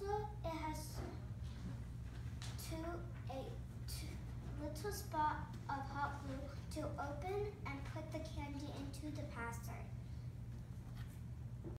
Also, it has two little spots of hot glue to open and put the candy into the passer.